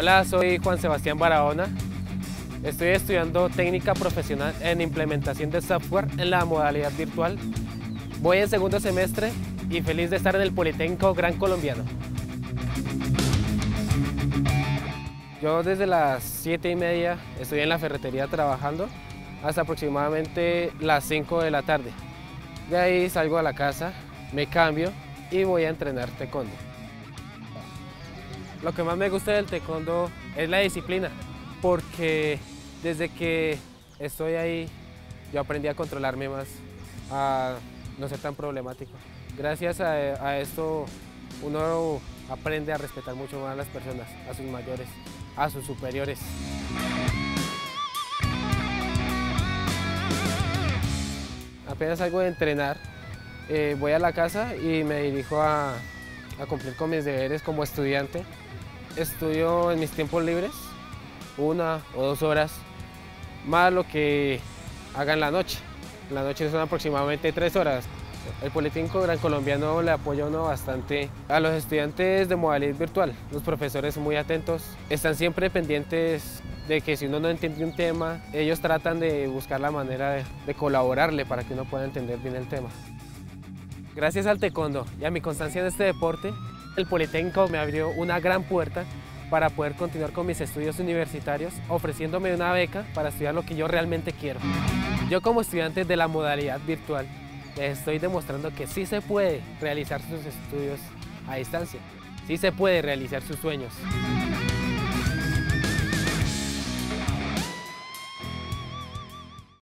Hola, soy Juan Sebastián Barahona. Estoy estudiando Técnica Profesional en Implementación de Software en la modalidad virtual. Voy en segundo semestre y feliz de estar en el Politécnico Gran Colombiano. Yo desde las 7:30 estoy en la ferretería trabajando hasta aproximadamente las 5 de la tarde. De ahí salgo a la casa, me cambio y voy a entrenar taekwondo. Lo que más me gusta del taekwondo es la disciplina, porque desde que estoy ahí yo aprendí a controlarme más, a no ser tan problemático. Gracias a esto uno aprende a respetar mucho más a las personas, a sus mayores, a sus superiores. Apenas salgo de entrenar, voy a la casa y me dirijo a cumplir con mis deberes como estudiante. Estudio en mis tiempos libres, 1 o 2 horas, más lo que haga en la noche. En la noche son aproximadamente 3 horas. El Politécnico Gran Colombiano le apoya uno bastante a los estudiantes de modalidad virtual. Los profesores son muy atentos, están siempre pendientes de que si uno no entiende un tema, ellos tratan de buscar la manera de colaborarle para que uno pueda entender bien el tema. Gracias al taekwondo y a mi constancia en este deporte, el Politécnico me abrió una gran puerta para poder continuar con mis estudios universitarios, ofreciéndome una beca para estudiar lo que yo realmente quiero. Yo como estudiante de la modalidad virtual, les estoy demostrando que sí se puede realizar sus estudios a distancia, sí se puede realizar sus sueños.